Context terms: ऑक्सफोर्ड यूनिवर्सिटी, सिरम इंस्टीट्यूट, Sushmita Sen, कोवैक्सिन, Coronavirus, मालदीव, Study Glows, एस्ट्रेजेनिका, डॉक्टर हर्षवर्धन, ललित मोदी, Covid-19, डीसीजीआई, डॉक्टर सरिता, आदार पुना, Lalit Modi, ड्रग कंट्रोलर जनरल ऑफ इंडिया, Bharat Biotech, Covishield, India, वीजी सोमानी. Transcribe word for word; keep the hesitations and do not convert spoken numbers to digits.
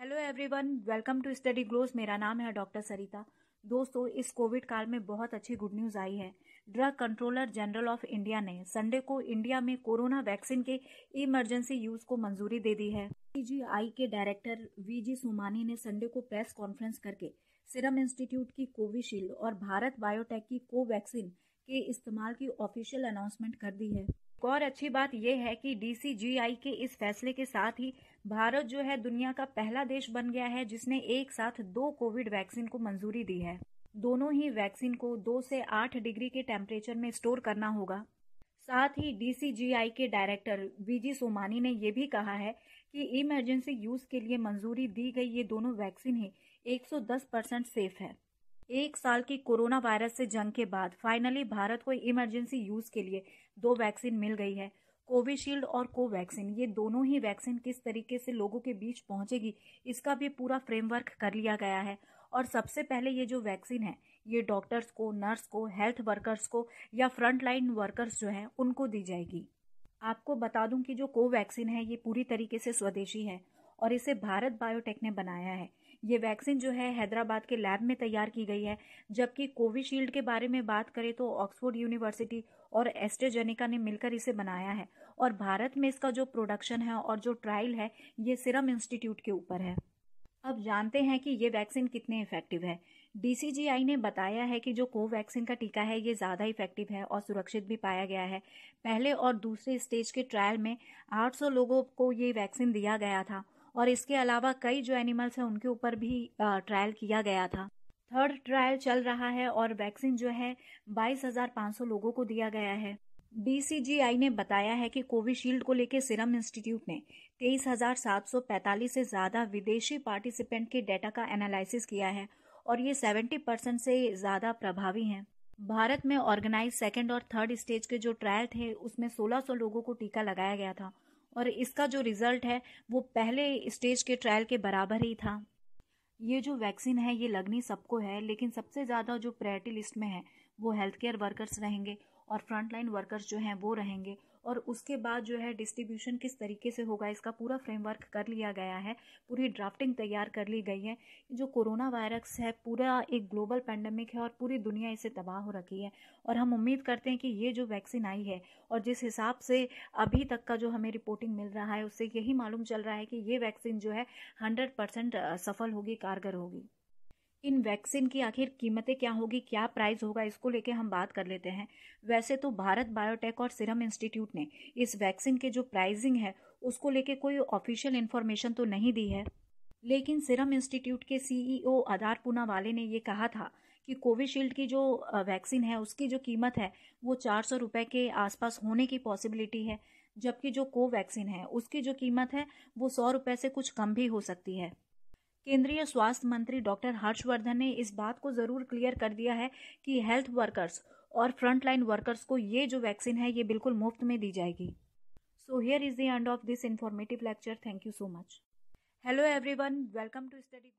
Hello everyone, welcome to study glows. मेरा नाम है डॉक्टर सरिता। दोस्तों, इस कोविड काल में बहुत अच्छी गुड न्यूज़ आई है। ड्रग कंट्रोलर जनरल ऑफ इंडिया ने संडे को इंडिया में कोरोना वैक्सीन के इमरजेंसी यूज को मंजूरी दे दी है। आई के डायरेक्टर वीजी सोमानी ने संडे को प्रेस कॉन्फ्रेंस करके सिरम इंस्टीट्यूट की कोविशील्ड और भारत बायोटेक की कोवैक्सिन के इस्तेमाल की ऑफिशियल अनाउंसमेंट कर दी है। एक और अच्छी बात यह है कि डीसीजीआई के इस फैसले के साथ ही भारत जो है दुनिया का पहला देश बन गया है जिसने एक साथ दो कोविड वैक्सीन को मंजूरी दी है। दोनों ही वैक्सीन को दो से आठ डिग्री के टेम्परेचर में स्टोर करना होगा। साथ ही डीसीजीआई के डायरेक्टर वीजी सोमानी ने यह भी कहा है कि इमरजेंसी यूज के लिए मंजूरी दी गई ये दोनों वैक्सीन ही एक सौ दस परसेंट सेफ है। एक साल की कोरोना वायरस से जंग के बाद फाइनली भारत को इमरजेंसी यूज के लिए दो वैक्सीन मिल गई है। कोविशील्ड और कोवैक्सिन ये दोनों ही वैक्सीन किस तरीके से लोगों के बीच पहुंचेगी इसका भी पूरा फ्रेमवर्क कर लिया गया है। और सबसे पहले ये जो वैक्सीन है ये डॉक्टर्स को, नर्स को, हेल्थ वर्कर्स को या फ्रंटलाइन वर्कर्स जो हैं उनको दी जाएगी। आपको बता दूं कि जो कोवैक्सिन है ये पूरी तरीके से स्वदेशी है और इसे भारत बायोटेक ने बनाया है। ये वैक्सीन जो है हैदराबाद के लैब में तैयार की गई है। जबकि कोविशील्ड के बारे में बात करें तो ऑक्सफोर्ड यूनिवर्सिटी और एस्ट्रेजेनिका ने मिलकर इसे बनाया है और भारत में इसका जो प्रोडक्शन है और जो ट्रायल है ये सिरम इंस्टीट्यूट के ऊपर है। अब जानते हैं कि ये वैक्सीन कितने इफेक्टिव है। डीसीजीआई ने बताया है कि जो कोवैक्सिन का टीका है ये ज़्यादा इफेक्टिव है और सुरक्षित भी पाया गया है। पहले और दूसरे स्टेज के ट्रायल में आठ सौ लोगों को ये वैक्सीन दिया गया था और इसके अलावा कई जो एनिमल्स हैं उनके ऊपर भी ट्रायल किया गया था। थर्ड ट्रायल चल रहा है और वैक्सीन जो है बाईस हज़ार पाँच सौ लोगों को दिया गया है। डीसीजीआई ने बताया है कि कोविशील्ड को लेकर सिरम इंस्टीट्यूट ने तेईस हज़ार सात सौ पैंतालीस से ज़्यादा विदेशी पार्टिसिपेंट के डाटा का एनालिसिस किया है और ये सत्तर परसेंट से ज़्यादा प्रभावी हैं। भारत में ऑर्गेनाइज सेकेंड और थर्ड स्टेज के जो ट्रायल थे उसमें सोलह सौ लोगों को टीका लगाया गया था और इसका जो रिजल्ट है वो पहले स्टेज के ट्रायल के बराबर ही था। ये जो वैक्सीन है ये लगनी सबको है, लेकिन सबसे ज़्यादा जो प्रायोरिटी लिस्ट में है वो हेल्थ केयर वर्कर्स रहेंगे और फ्रंटलाइन वर्कर्स जो हैं वो रहेंगे। और उसके बाद जो है डिस्ट्रीब्यूशन किस तरीके से होगा इसका पूरा फ्रेमवर्क कर लिया गया है, पूरी ड्राफ्टिंग तैयार कर ली गई है। जो कोरोना वायरस है पूरा एक ग्लोबल पैंडमिक है और पूरी दुनिया इसे तबाह हो रखी है और हम उम्मीद करते हैं कि ये जो वैक्सीन आई है और जिस हिसाब से अभी तक का जो हमें रिपोर्टिंग मिल रहा है उससे यही मालूम चल रहा है कि ये वैक्सीन जो है हंड्रेड परसेंट सफल होगी, कारगर होगी। इन वैक्सीन की आखिर कीमतें क्या होगी, क्या प्राइस होगा, इसको लेके हम बात कर लेते हैं। वैसे तो भारत बायोटेक और सिरम इंस्टीट्यूट ने इस वैक्सीन के जो प्राइसिंग है उसको लेके कोई ऑफिशियल इन्फॉर्मेशन तो नहीं दी है, लेकिन सिरम इंस्टीट्यूट के सीईओ आदार पुना वाले ने ये कहा था कि कोविशील्ड की जो वैक्सीन है उसकी जो कीमत है वो चार सौ रुपये के आसपास होने की पॉसिबिलिटी है, जबकि जो कोवैक्सिन है उसकी जो कीमत है वो सौ रुपये से कुछ कम भी हो सकती है। केंद्रीय स्वास्थ्य मंत्री डॉक्टर हर्षवर्धन ने इस बात को जरूर क्लियर कर दिया है कि हेल्थ वर्कर्स और फ्रंटलाइन वर्कर्स को ये जो वैक्सीन है ये बिल्कुल मुफ्त में दी जाएगी। So here is the end of this informative lecture. Thank you so much. Hello everyone, welcome to study.